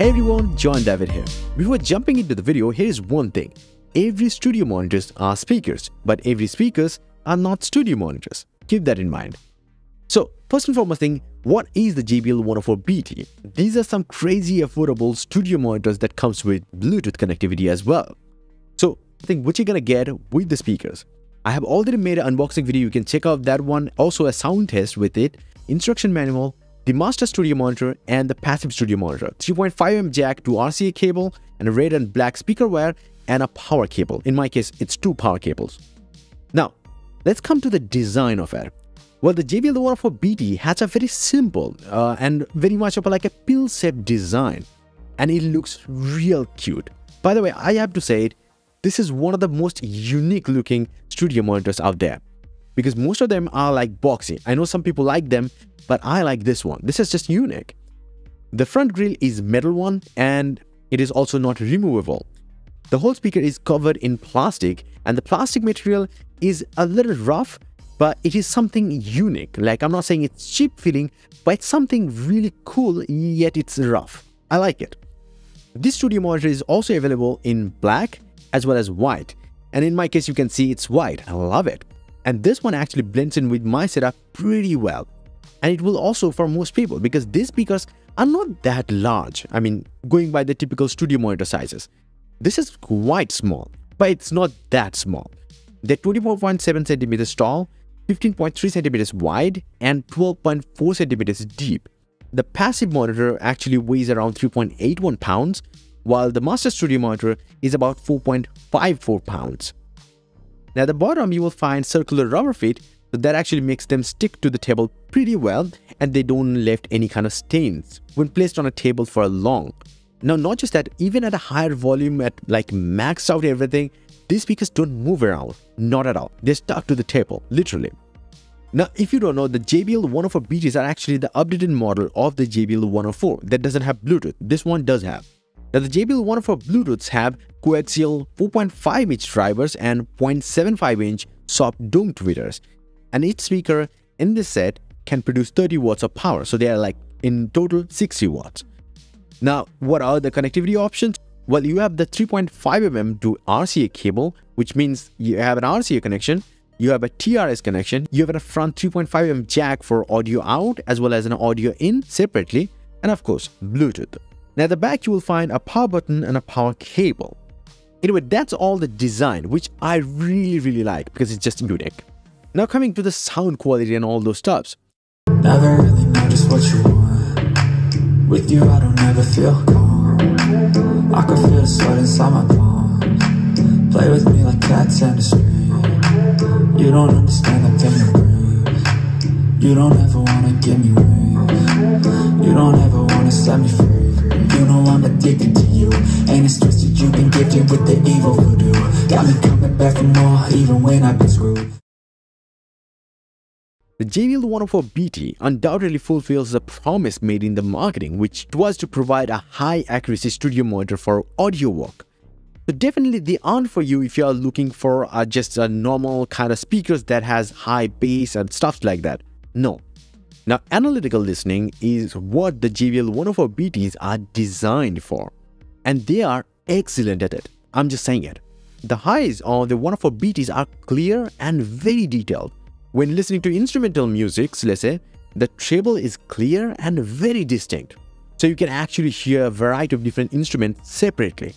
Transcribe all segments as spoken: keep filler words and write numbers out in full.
Hey everyone, Join the Avid here. Before jumping into the video, here is one thing. Every studio monitors are speakers, but every speakers are not studio monitors. Keep that in mind. So first and foremost thing, what is the J B L one oh four B T? These are some crazy affordable studio monitors that comes with Bluetooth connectivity as well. So I think what you're gonna get with the speakers. I have already made an unboxing video, you can check out that one, also a sound test with it, instruction manual, the master studio monitor and the passive studio monitor, three point five millimeter jack to R C A cable and a red and black speaker wire and a power cable. In my case, it's two power cables. Now, let's come to the design of it. Well, the J B L one oh four B T has a very simple uh, and very much of a, like a pill-shaped design and it looks real cute. By the way, I have to say it, this is one of the most unique looking studio monitors out there, because most of them are like boxy. I know some people like them, but I like this one. This is just unique. The front grille is metal one and it is also not removable. The whole speaker is covered in plastic and the plastic material is a little rough, but it is something unique. Like, I'm not saying it's cheap feeling, but it's something really cool, yet it's rough. I like it. This studio monitor is also available in black as well as white. And in my case, you can see it's white. I love it. And this one actually blends in with my setup pretty well. And it will also for most people, because these speakers are not that large. I mean, going by the typical studio monitor sizes. This is quite small, but it's not that small. They're twenty-four point seven centimeters tall, fifteen point three centimeters wide, and twelve point four centimeters deep. The passive monitor actually weighs around three point eight one pounds, while the master studio monitor is about four point five four pounds. Now, at the bottom, you will find circular rubber feet, so that actually makes them stick to the table pretty well and they don't left any kind of stains when placed on a table for long. Now, not just that, even at a higher volume, at like max out everything, these speakers don't move around, not at all. They're stuck to the table, literally. Now, if you don't know, the J B L one oh four B Ts are actually the updated model of the J B L one oh four that doesn't have Bluetooth. This one does have. Now, the J B L one oh four Bluetooths have coaxial four point five inch drivers and zero point seven five inch soft dome tweeters. And each speaker in this set can produce thirty watts of power. So they are like in total sixty watts. Now, what are the connectivity options? Well, you have the three point five millimeter to R C A cable, which means you have an R C A connection, you have a T R S connection, you have a front three point five millimeter jack for audio out as well as an audio in separately, and of course, Bluetooth. Now, at the back, you will find a power button and a power cable. Anyway, that's all the design, which I really, really like because it's just unique. Now, coming to the sound quality and all those stuffs. Never really matters what you want. With you, I don't ever feel calm. I can feel the sweat inside my palm. Play with me like cats and a string. You don't understand the thing you bring. You don't ever wanna give me wings. You don't ever wanna set me free. You know I'm addicted to you, and it's twisted, you've been gifted with the evil voodoo. Got me coming back for more, even when I've been screwed. The J B L one oh four B T undoubtedly fulfills the promise made in the marketing, which was to provide a high-accuracy studio monitor for audio work. So definitely they aren't for you if you are looking for uh, just a normal kind of speakers that has high bass and stuff like that. No. Now, analytical listening is what the J B L one oh four B Ts are designed for, and they are excellent at it. I'm just saying it. The highs of the one oh four B Ts are clear and very detailed. When listening to instrumental music, let's say, the treble is clear and very distinct. So you can actually hear a variety of different instruments separately.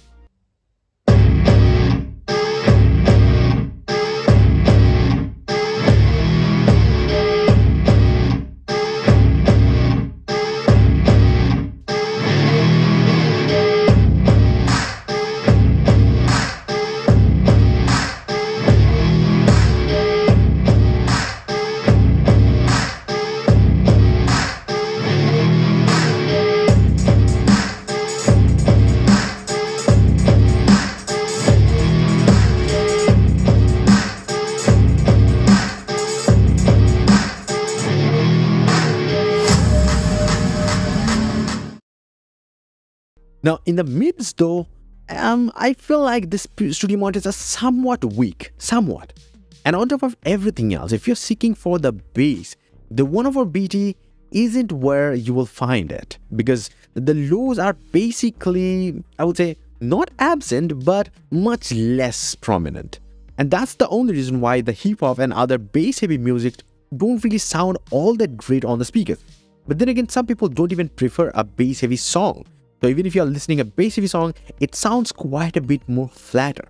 Now, in the mids though, um, I feel like this studio monitors are somewhat weak, somewhat. And on top of everything else, if you're seeking for the bass, the one oh four B T isn't where you will find it, because the lows are basically, I would say, not absent, but much less prominent. And that's the only reason why the hip-hop and other bass-heavy music don't really sound all that great on the speakers. But then again, some people don't even prefer a bass-heavy song. So even if you're listening to a bass-heavy song, it sounds quite a bit more flatter.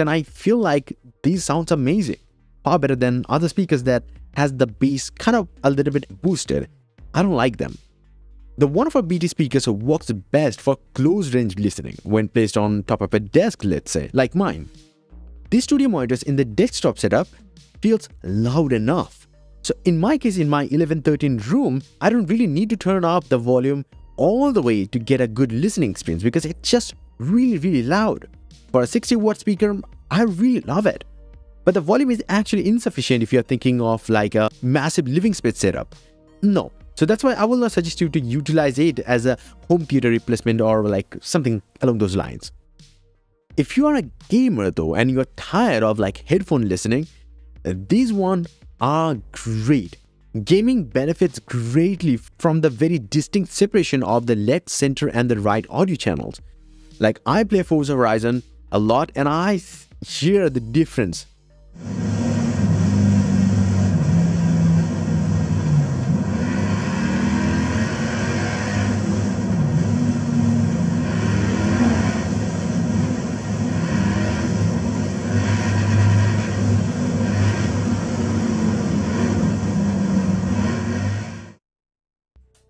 And I feel like these sounds amazing, far better than other speakers that has the bass kind of a little bit boosted. I don't like them. The one oh four B T speakers works best for close range listening when placed on top of a desk, let's say, like mine. These studio monitors in the desktop setup feels loud enough. So in my case, in my eleven thirteen room, I don't really need to turn up the volume all the way to get a good listening experience because it's just really, really loud. For a sixty watt speaker, I really love it. But the volume is actually insufficient if you're thinking of like a massive living space setup. No. So that's why I will not suggest you to utilize it as a home theater replacement or like something along those lines. If you are a gamer though and you're tired of like headphone listening, these ones are great. Gaming benefits greatly from the very distinct separation of the left, center and the right audio channels. Like I play Forza Horizon a lot and I hear the difference.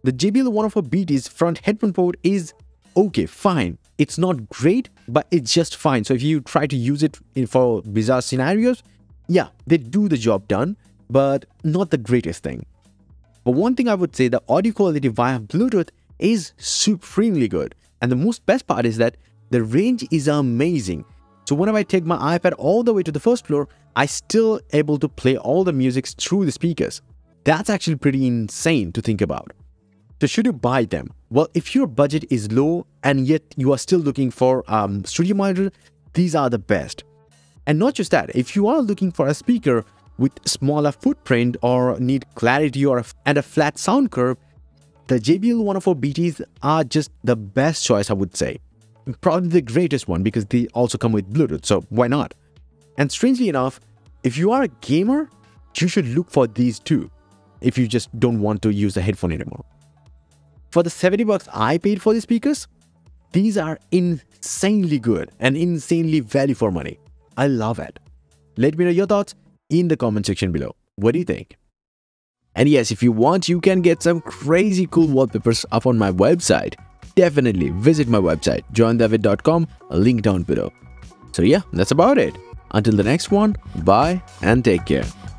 The J B L one oh four B T's front headphone port is okay, fine. It's not great, but it's just fine. So if you try to use it in for bizarre scenarios, yeah, they do the job done, but not the greatest thing. But one thing I would say, the audio quality via Bluetooth is supremely good. And the most best part is that the range is amazing. So whenever I take my iPad all the way to the first floor, I still able to play all the music through the speakers. That's actually pretty insane to think about. So should you buy them? Well, if your budget is low and yet you are still looking for um, studio monitor, these are the best. And not just that, if you are looking for a speaker with smaller footprint or need clarity or and a flat sound curve, the J B L one oh four B Ts are just the best choice, I would say. Probably the greatest one because they also come with Bluetooth, so why not? And strangely enough, if you are a gamer, you should look for these too, if you just don't want to use a headphone anymore. For the seventy bucks I paid for the speakers, these are insanely good and insanely value for money. I love it. Let me know your thoughts in the comment section below. What do you think? And yes, if you want, you can get some crazy cool wallpapers up on my website. Definitely visit my website, join the avid dot com, link down below. So yeah, that's about it. Until the next one, bye and take care.